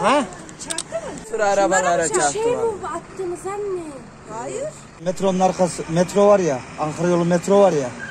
Ha? Çaktı mı? Sıra arabalara çaktı. Şey mi bu? Attığınız anne. Hayır. Metronun arkası, metro var ya. Ankara yolu metro var ya.